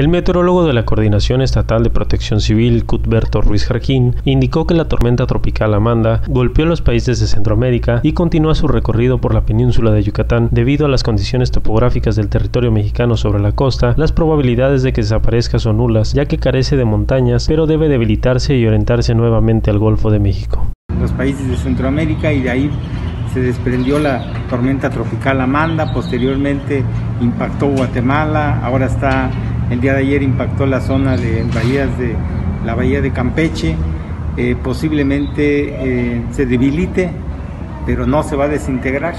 El meteorólogo de la Coordinación Estatal de Protección Civil, Cutberto Ruiz Jarquín, indicó que la tormenta tropical Amanda golpeó los países de Centroamérica y continúa su recorrido por la península de Yucatán. Debido a las condiciones topográficas del territorio mexicano sobre la costa, las probabilidades de que desaparezca son nulas, ya que carece de montañas, pero debe debilitarse y orientarse nuevamente al Golfo de México. Los países de Centroamérica, y de ahí se desprendió la tormenta tropical Amanda, posteriormente impactó Guatemala, ahora está, el día de ayer impactó la zona de bahías de la bahía de Campeche, posiblemente se debilite, pero no se va a desintegrar.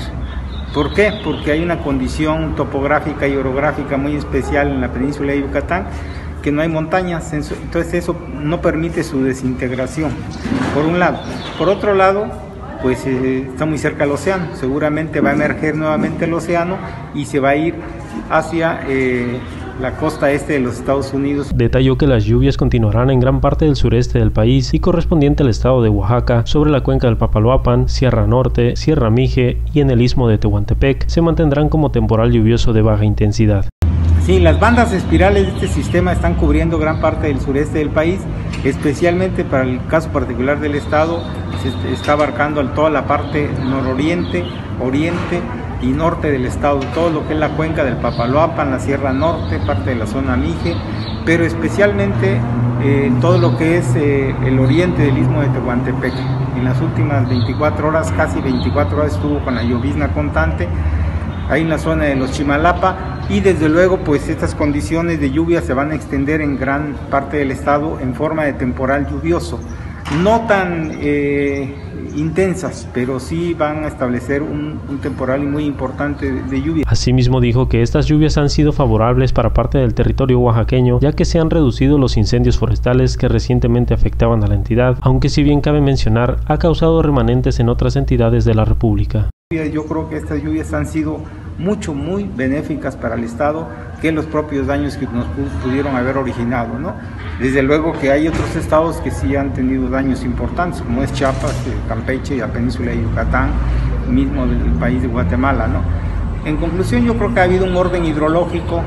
¿Por qué? Porque hay una condición topográfica y orográfica muy especial en la península de Yucatán, que no hay montañas, entonces eso no permite su desintegración, por un lado. Por otro lado, pues está muy cerca al océano, seguramente va a emerger nuevamente el océano y se va a ir hacia la costa este de los Estados Unidos. Detalló que las lluvias continuarán en gran parte del sureste del país y correspondiente al estado de Oaxaca, sobre la cuenca del Papaloapan, Sierra Norte, Sierra Mixe y en el Istmo de Tehuantepec, se mantendrán como temporal lluvioso de baja intensidad. Sí, las bandas espirales de este sistema están cubriendo gran parte del sureste del país, especialmente para el caso particular del estado, se está abarcando toda la parte nororiente, oriente y norte del estado, todo lo que es la cuenca del Papaloapan, la Sierra Norte, parte de la zona Mixe, pero especialmente todo lo que es el oriente del Istmo de Tehuantepec. En las últimas 24 horas, casi 24 horas estuvo con la llovizna constante, ahí en la zona de los Chimalapa. Y desde luego, pues estas condiciones de lluvia se van a extender en gran parte del estado en forma de temporal lluvioso. No tan intensas, pero sí van a establecer un temporal muy importante de lluvia. Asimismo dijo que estas lluvias han sido favorables para parte del territorio oaxaqueño, ya que se han reducido los incendios forestales que recientemente afectaban a la entidad, aunque si bien cabe mencionar, ha causado remanentes en otras entidades de la República. Yo creo que estas lluvias han sido muy benéficas para el estado, que los propios daños que nos pudieron haber originado, ¿no? Desde luego que hay otros estados que sí han tenido daños importantes, como es Chiapas, Campeche, la península de Yucatán, mismo el país de Guatemala, ¿no? En conclusión, yo creo que ha habido un orden hidrológico,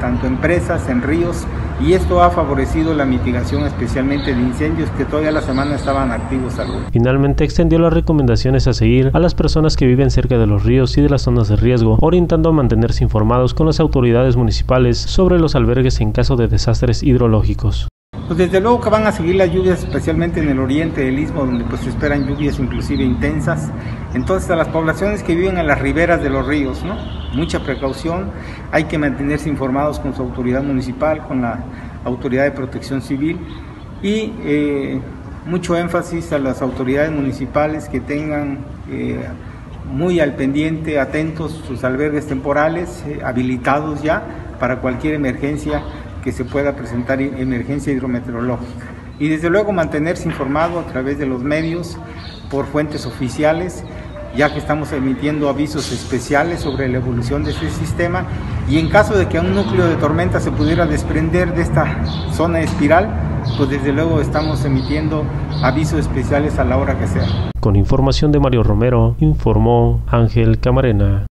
tanto en presas, en ríos, y esto ha favorecido la mitigación especialmente de incendios que todavía la semana estaban activos algunos. Finalmente extendió las recomendaciones a seguir a las personas que viven cerca de los ríos y de las zonas de riesgo, orientando a mantenerse informados con las autoridades municipales sobre los albergues en caso de desastres hidrológicos. Pues desde luego que van a seguir las lluvias, especialmente en el oriente del istmo, donde pues se esperan lluvias inclusive intensas. Entonces a las poblaciones que viven en las riberas de los ríos, ¿no? Mucha precaución, hay que mantenerse informados con su autoridad municipal, con la autoridad de protección civil y mucho énfasis a las autoridades municipales que tengan muy al pendiente, atentos sus albergues temporales, habilitados ya para cualquier emergencia que se pueda presentar, emergencia hidrometeorológica. Y desde luego mantenerse informado a través de los medios, por fuentes oficiales, ya que estamos emitiendo avisos especiales sobre la evolución de este sistema, y en caso de que un núcleo de tormenta se pudiera desprender de esta zona espiral, pues desde luego estamos emitiendo avisos especiales a la hora que sea. Con información de Mario Romero, informó Ángel Camarena.